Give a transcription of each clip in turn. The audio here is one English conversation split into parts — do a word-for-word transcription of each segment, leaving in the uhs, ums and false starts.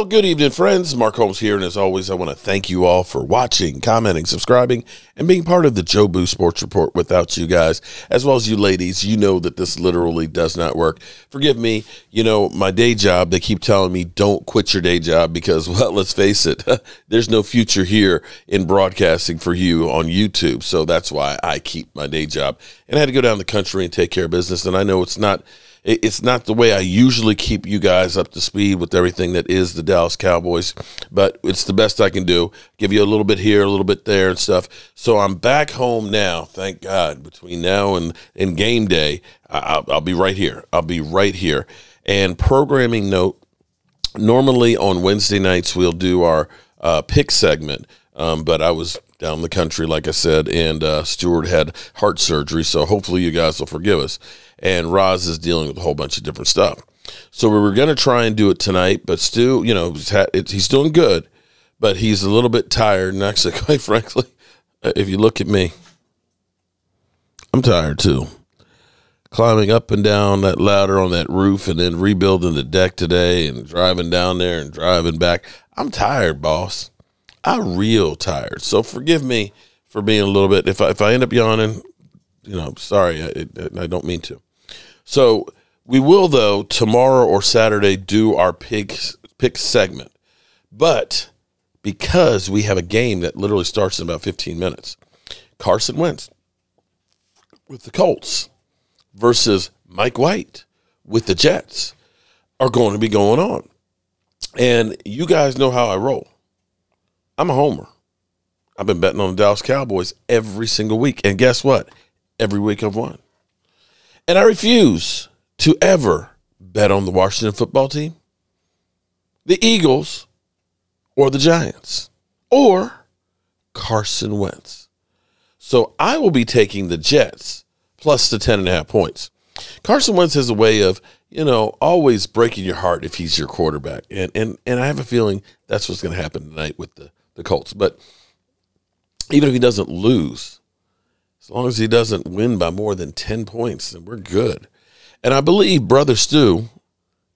Well, good evening, friends. Mark Holmes here, and as always, I want to thank you all for watching, commenting, subscribing, and being part of the Jobu Sports Report. Without you guys, as well as you ladies, you know that this literally does not work. Forgive me, you know, my day job, they keep telling me don't quit your day job because, well, let's face it, there's no future here in broadcasting for you on YouTube, so that's why I keep my day job. And I had to go down the country and take care of business, and I know it's not... It's not the way I usually keep you guys up to speed with everything that is the Dallas Cowboys, but it's the best I can do. Give you a little bit here, a little bit there and stuff. So I'm back home now, thank God. Between now and, and game day, I'll, I'll be right here. I'll be right here. And programming note, normally on Wednesday nights we'll do our uh, pick segment, um, but I was down the country, like I said, and uh, Stewart had heart surgery, so hopefully you guys will forgive us. And Roz is dealing with a whole bunch of different stuff. So we were going to try and do it tonight, but Stu, you know, he's doing good, but he's a little bit tired. And actually, quite frankly, if you look at me, I'm tired too. Climbing up and down that ladder on that roof and then rebuilding the deck today and driving down there and driving back. I'm tired, boss. I'm real tired. So forgive me for being a little bit, if I, if I end up yawning, you know, sorry, I, I don't mean to. So we will, though, tomorrow or Saturday do our pick, pick segment. But because we have a game that literally starts in about fifteen minutes, Carson Wentz with the Colts versus Mike White with the Jets are going to be going on. And you guys know how I roll. I'm a homer. I've been betting on the Dallas Cowboys every single week. And guess what? Every week I've won. And I refuse to ever bet on the Washington football team, the Eagles, or the Giants, or Carson Wentz. So I will be taking the Jets plus the ten and a half points. Carson Wentz has a way of, you know, always breaking your heart if he's your quarterback. And and, and I have a feeling that's what's going to happen tonight with the, the Colts. But even if he doesn't lose, as long as he doesn't win by more than ten points, then we're good. And I believe Brother Stu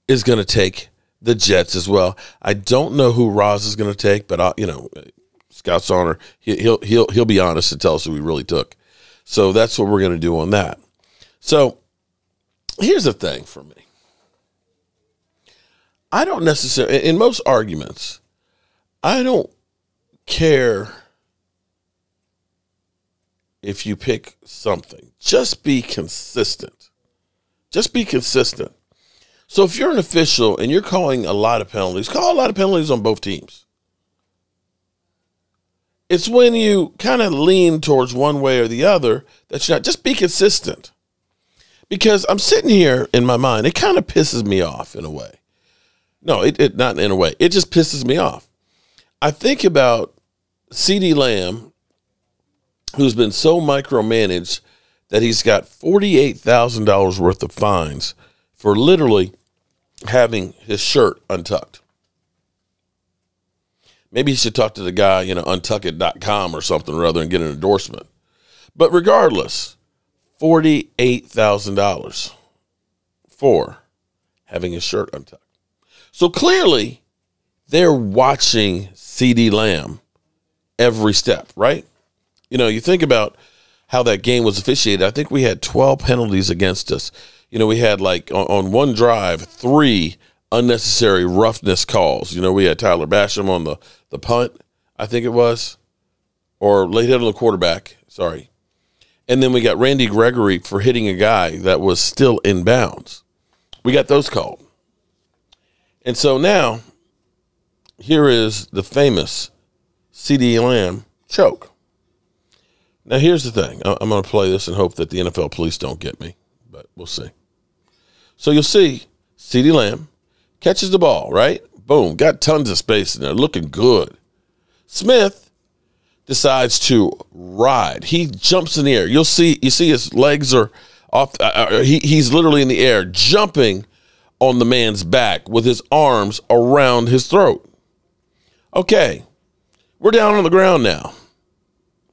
is going to take the Jets as well. I don't know who Roz is going to take, but, I'll, you know, Scott's honor, he'll, he'll, he'll be honest and tell us who he really took. So that's what we're going to do on that. So here's the thing for me. I don't necessarily, in most arguments, I don't care if you pick something. Just be consistent. Just be consistent. So if you're an official and you're calling a lot of penalties, call a lot of penalties on both teams. It's when you kind of lean towards one way or the other that you're not. Just be consistent. Because I'm sitting here in my mind, it kind of pisses me off in a way. No, it, it not in a way. It just pisses me off. I think about CeeDee Lamb, who's been so micromanaged that he's got forty-eight thousand dollars worth of fines for literally having his shirt untucked. Maybe he should talk to the guy, you know, untuck it dot com or something rather than get an endorsement. But regardless, forty-eight thousand dollars for having his shirt untucked. So clearly, they're watching CeeDee Lamb every step, right? You know, you think about how that game was officiated. I think we had twelve penalties against us. You know, we had, like, on, on one drive, three unnecessary roughness calls. You know, we had Tyler Basham on the, the punt, I think it was, or late hit on the quarterback, sorry. And then we got Randy Gregory for hitting a guy that was still in bounds. We got those called. And so now here is the famous CeeDee Lamb choke. Now, here's the thing. I'm going to play this and hope that the N F L police don't get me, but we'll see. So you'll see CeeDee Lamb catches the ball, right? Boom, got tons of space in there, looking good. Smith decides to ride. He jumps in the air. You'll see you see his legs are off. Uh, he, he's literally in the air, jumping on the man's back with his arms around his throat. Okay, we're down on the ground now.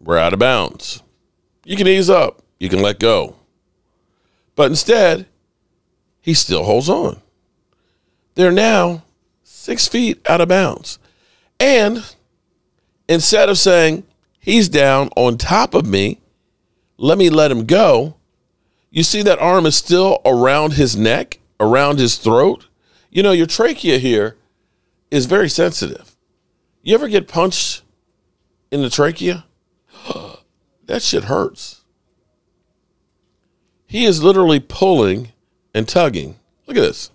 We're out of bounds. You can ease up. You can let go. But instead, he still holds on. They're now six feet out of bounds. And instead of saying, he's down on top of me, let me let him go, you see that arm is still around his neck, around his throat. You know, your trachea here is very sensitive. You ever get punched in the trachea? That shit hurts. He is literally pulling and tugging. Look at this.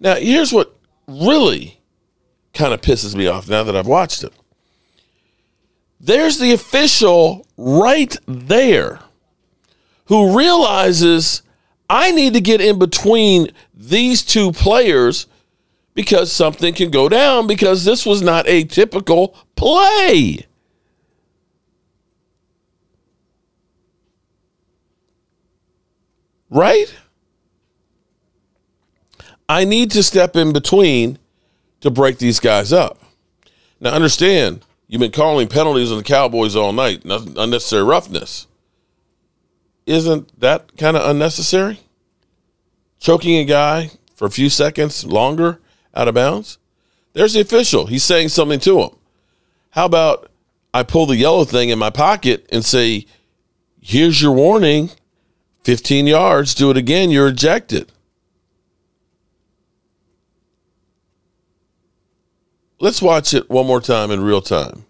Now, here's what really kind of pisses me off now that I've watched it. There's the official right there who realizes I need to get in between these two players because something can go down, because this was not a typical play. Right? I need to step in between to break these guys up. Now, understand, you've been calling penalties on the Cowboys all night, unnecessary roughness. Isn't that kind of unnecessary? Choking a guy for a few seconds longer out of bounds? There's the official. He's saying something to him. How about I pull the yellow thing in my pocket and say, here's your warning, fifteen yards, do it again, you're ejected. Let's watch it one more time in real time.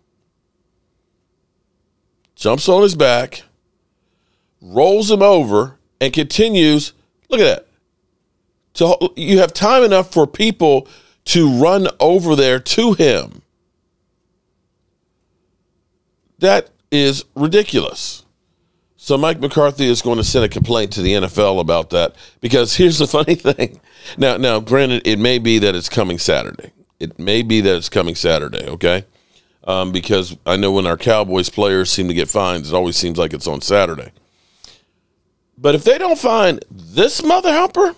Jumps on his back, rolls him over, and continues. Look at that. So you have time enough for people to run over there to him. That is ridiculous. So Mike McCarthy is going to send a complaint to the N F L about that, because here's the funny thing. Now, now, granted, it may be that it's coming Saturday. It may be that it's coming Saturday, okay? Um, because I know when our Cowboys players seem to get fines, it always seems like it's on Saturday. But if they don't find this mother helper,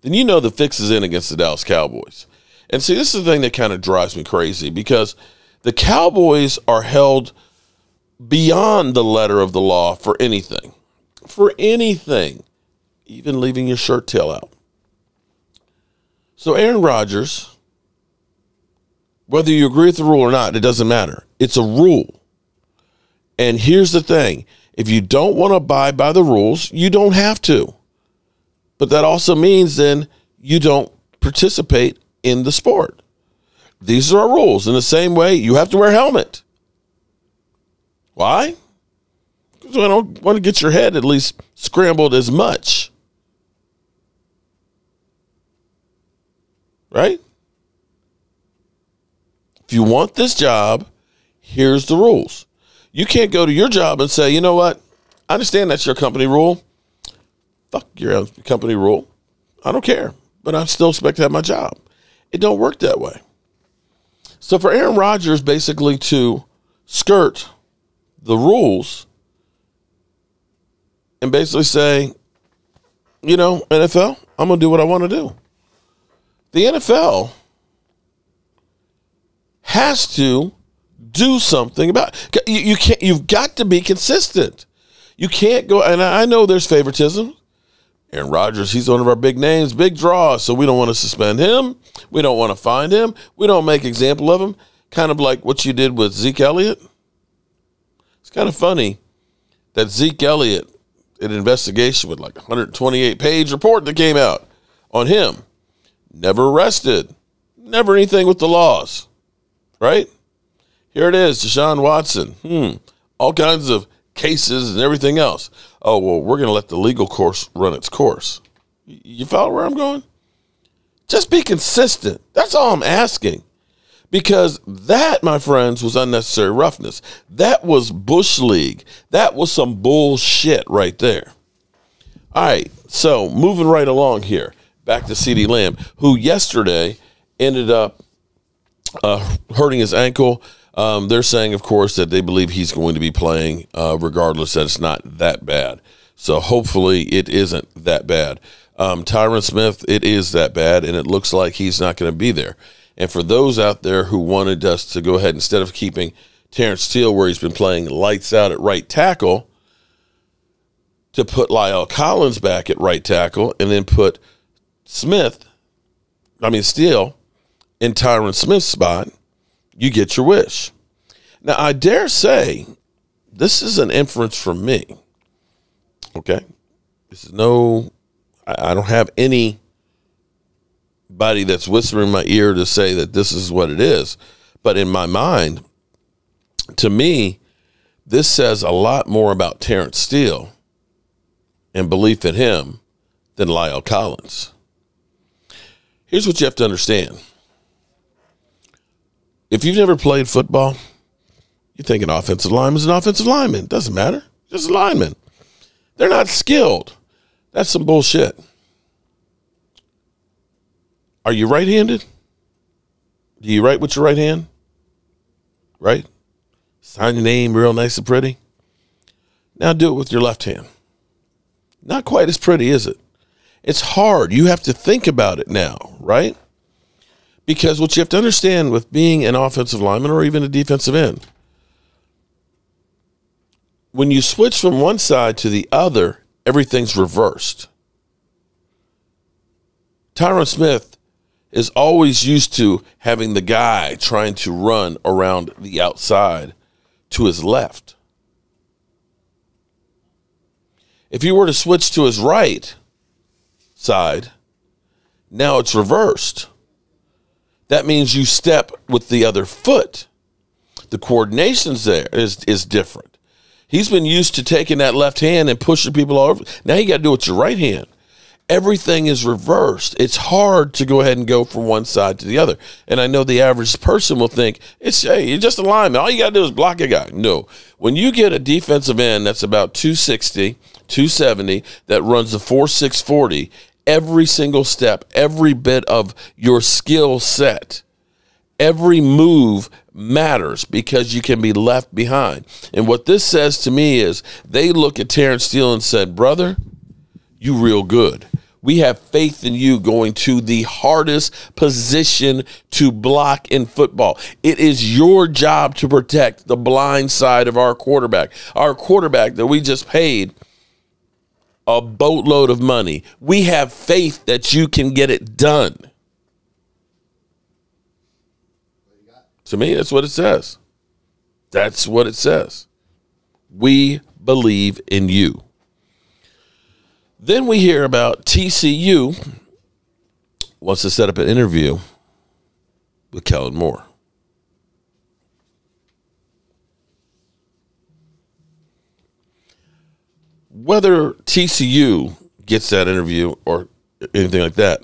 then you know the fix is in against the Dallas Cowboys. And see, this is the thing that kind of drives me crazy, because the Cowboys are held beyond the letter of the law for anything. For anything. Even leaving your shirt tail out. So Aaron Rodgers, whether you agree with the rule or not, it doesn't matter. It's a rule. And here's the thing. If you don't want to abide by the rules, you don't have to. But that also means then you don't participate in the sport. These are our rules. In the same way, you have to wear a helmet. Why? Because I don't want to get your head at least scrambled as much. Right? If you want this job, here's the rules. You can't go to your job and say, you know what? I understand that's your company rule. Fuck your company rule. I don't care, but I'm still expected to have my job. It don't work that way. So for Aaron Rodgers basically to skirt the rules and basically say, you know, N F L, I'm going to do what I want to do. The N F L has to do something about it. You, you can't, you've got to be consistent. You can't go, and I know there's favoritism. Aaron Rodgers, he's one of our big names, big draws, so we don't want to suspend him. We don't want to find him. We don't make example of him, kind of like what you did with Zeke Elliott. It's kind of funny that Zeke Elliott, an investigation with like a one hundred twenty-eight page report that came out on him. Never arrested. Never anything with the laws. Right? Here it is, Deshaun Watson. Hmm. All kinds of cases and everything else. Oh, well, we're going to let the legal course run its course. You follow where I'm going? Just be consistent. That's all I'm asking. Because that, my friends, was unnecessary roughness. That was Bush League. That was some bullshit right there. All right, so moving right along here. Back to CeeDee Lamb, who yesterday ended up uh, hurting his ankle. Um, they're saying, of course, that they believe he's going to be playing uh, regardless, that it's not that bad. So hopefully it isn't that bad. Um, Tyron Smith, it is that bad, and it looks like he's not going to be there. And for those out there who wanted us to go ahead, instead of keeping Terrence Steele where he's been playing lights out at right tackle, to put La'el Collins back at right tackle and then put Smith, I mean Steele, in Tyron Smith's spot, you get your wish. Now, I dare say this is an inference from me, okay? This is no, I, I don't have anybody that's whispering in my ear to say that this is what it is. But in my mind, to me, this says a lot more about Terrence Steele and belief in him than La'el Collins. Here's what you have to understand. If you've never played football, you think an offensive lineman is an offensive lineman. It doesn't matter. Just a lineman. They're not skilled. That's some bullshit. Are you right-handed? Do you write with your right hand? Right? Sign your name real nice and pretty. Now do it with your left hand. Not quite as pretty, is it? It's hard. You have to think about it now, right? Because what you have to understand with being an offensive lineman or even a defensive end, when you switch from one side to the other, everything's reversed. Tyron Smith is always used to having the guy trying to run around the outside to his left. If you were to switch to his right side, now it's reversed. That means you step with the other foot. The coordination's there is, is different. He's been used to taking that left hand and pushing people all over. Now you got to do it with your right hand. Everything is reversed. It's hard to go ahead and go from one side to the other. And I know the average person will think, it's, hey, you're just a lineman. All you got to do is block a guy. No. When you get a defensive end that's about two sixty, two seventy, that runs the four six forty, every single step, every bit of your skill set, every move matters because you can be left behind. And what this says to me is they look at Terrence Steele and said, brother, you real good. We have faith in you going to the hardest position to block in football. It is your job to protect the blind side of our quarterback, our quarterback that we just paid a boatload of money. We have faith that you can get it done. To me, that's what it says. That's what it says. We believe in you. Then we hear about T C U wants to set up an interview with Kellen Moore. Whether T C U gets that interview or anything like that,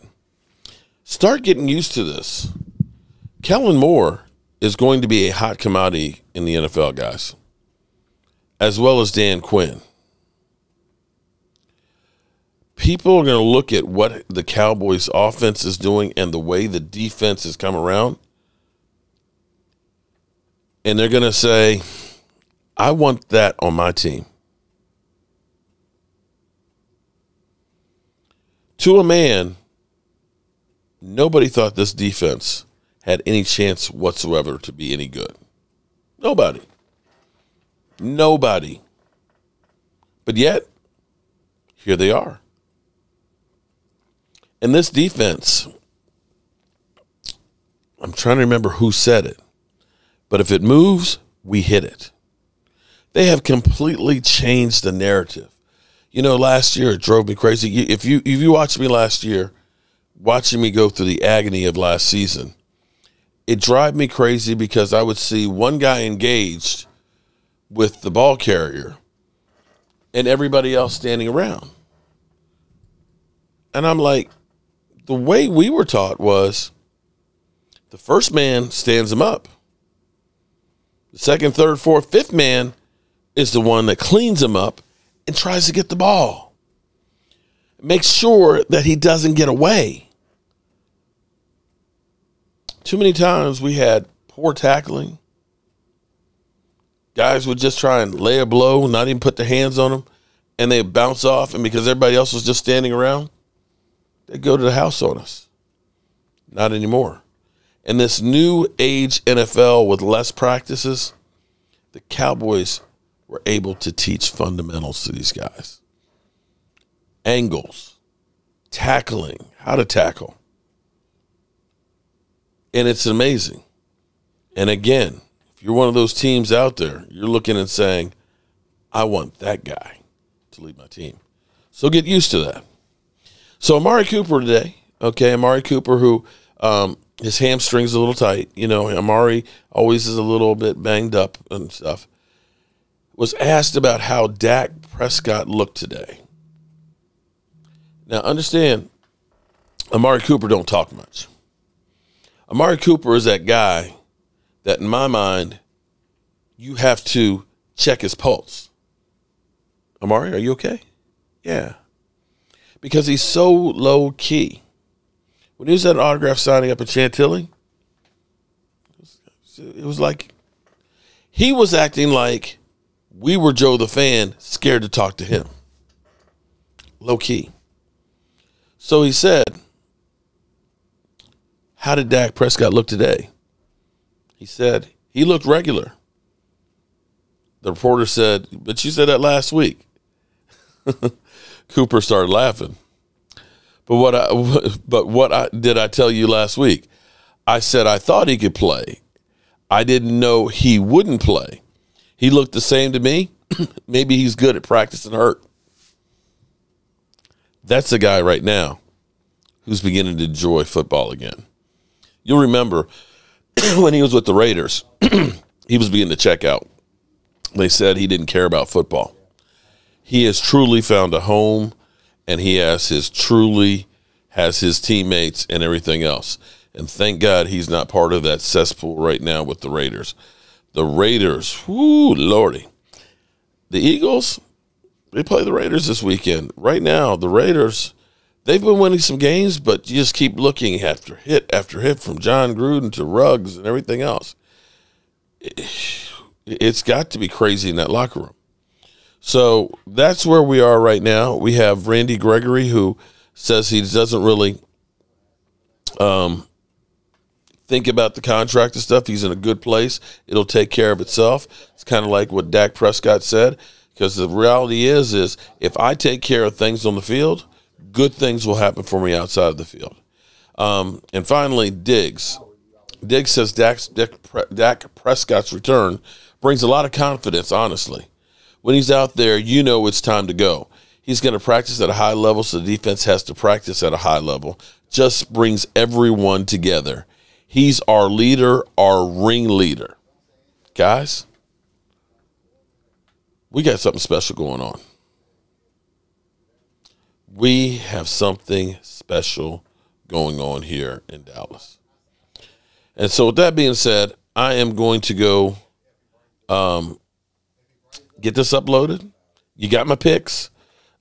start getting used to this. Kellen Moore is going to be a hot commodity in the N F L, guys, as well as Dan Quinn. People are going to look at what the Cowboys offense is doing and the way the defense has come around, and they're going to say, I want that on my team. To a man, nobody thought this defense had any chance whatsoever to be any good. Nobody. Nobody. But yet, here they are. And this defense, I'm trying to remember who said it, but if it moves, we hit it. They have completely changed the narrative. You know, last year it drove me crazy. If you if you watched me last year, watching me go through the agony of last season, it drove me crazy because I would see one guy engaged with the ball carrier and everybody else standing around. And I'm like, the way we were taught was the first man stands him up. The second, third, fourth, fifth man is the one that cleans him up and tries to get the ball. Makes sure that he doesn't get away. Too many times we had poor tackling. Guys would just try and lay a blow, not even put their hands on them, and they'd bounce off, and because everybody else was just standing around, they go to the house on us. Not anymore. In this new age N F L with less practices, the Cowboys were able to teach fundamentals to these guys. Angles, tackling, how to tackle. And it's amazing. And again, if you're one of those teams out there, you're looking and saying, I want that guy to lead my team. So get used to that. So Amari Cooper today, okay, Amari Cooper who um, his hamstring's a little tight. You know, Amari always is a little bit banged up and stuff, was asked about how Dak Prescott looked today. Now, understand, Amari Cooper don't talk much. Amari Cooper is that guy that, in my mind, you have to check his pulse. Amari, are you okay? Yeah. Because he's so low-key. When he was at an autograph signing up at Chantilly, it was like he was acting like we were Joe the Fan, scared to talk to him. Low-key. So he said, how did Dak Prescott look today? He said, he looked regular. The reporter said, but you said that last week. Cooper started laughing. But what I, but what I, did I tell you last week? I said I thought he could play. I didn't know he wouldn't play. He looked the same to me. Maybe he's good at practicing hurt. That's the guy right now who's beginning to enjoy football again. You'll remember when he was with the Raiders, he was beginning to check out. They said he didn't care about football. He has truly found a home, and he has his truly has his teammates and everything else. And thank God he's not part of that cesspool right now with the Raiders. The Raiders, whoo, lordy. The Eagles, they play the Raiders this weekend. Right now, the Raiders, they've been winning some games, but you just keep looking after hit after hit from John Gruden to Ruggs and everything else. It's got to be crazy in that locker room. So that's where we are right now. We have Randy Gregory, who says he doesn't really um, think about the contract and stuff. He's in a good place. It'll take care of itself. It's kind of like what Dak Prescott said, because the reality is, is if I take care of things on the field, good things will happen for me outside of the field. Um, and finally, Diggs. Diggs says Dak's, Dak Prescott's return brings a lot of confidence, honestly. When he's out there, you know it's time to go. He's going to practice at a high level, so the defense has to practice at a high level. Just brings everyone together. He's our leader, our ringleader. Guys, we got something special going on. We have something special going on here in Dallas. And so with that being said, I am going to go um, – get this uploaded. You got my picks.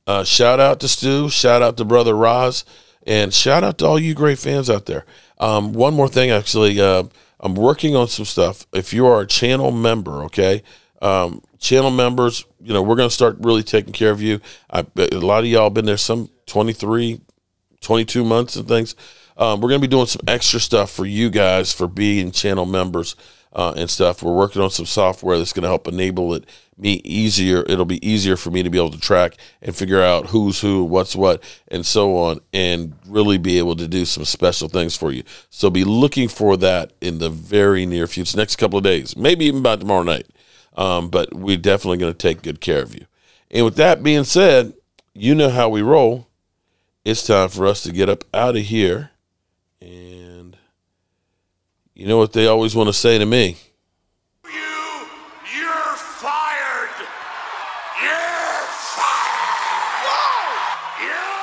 Uh, shout out to Stu. Shout out to Brother Roz. And shout out to all you great fans out there. Um, one more thing, actually. Uh, I'm working on some stuff. If you are a channel member, okay, um, channel members, you know, we're going to start really taking care of you. I, a lot of y'all been there some twenty-three, twenty-two months and things. Um, we're going to be doing some extra stuff for you guys for being channel members uh, and stuff. We're working on some software that's going to help enable it. Me easier it'll be easier for me to be able to track and figure out who's who, what's what, and so on, and really be able to do some special things for you. So be looking for that in the very near future, next couple of days, maybe even by tomorrow night. Um, but we're definitely going to take good care of you. And with that being said, you know how we roll. It's time for us to get up out of here. And you know what they always want to say to me? Yeah!